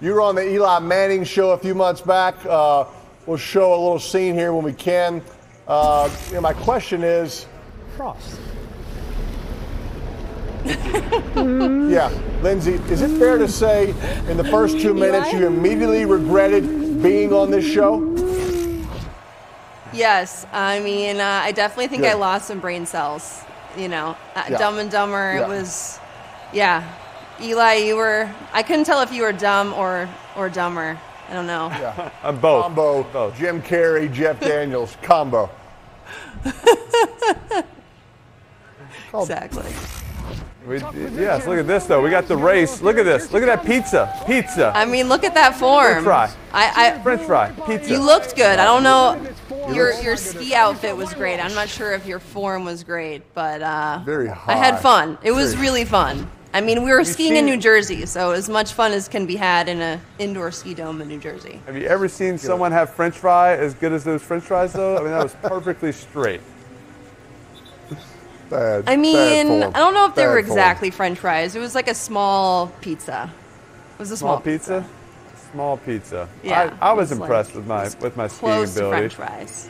You were on the Eli Manning show a few months back. We'll show a little scene here when we can. My question is... Cross. Yeah, Lindsey, is it fair to say in the first 2 minutes you immediately regretted being on this show? Yes, I mean, I definitely think I lost some brain cells. You know, Dumb and Dumber, it was, Eli, you were, I couldn't tell if you were dumb or dumber. I don't know. Yeah. I'm both. Combo, both. Jim Carrey, Jeff Daniels, combo. Exactly. Yes, look at this, though. We got the race. Look at this. Look at that pizza. Pizza. I mean, look at that form. French fry. French fry. Pizza. You looked good. I don't know. Your ski outfit was great. I'm not sure if your form was great, but very high. I had fun. It was really fun. I mean, we were skiing in New Jersey, so as much fun as can be had in an indoor ski dome in New Jersey. Have you ever seen someone have French fry as good as those French fries, though? I mean, that was perfectly straight. Bad, I mean, I don't know if they were exactly French fries. It was like a small pizza. It was a small pizza. Small pizza. Yeah, I was impressed with my skiing ability. Close to French fries.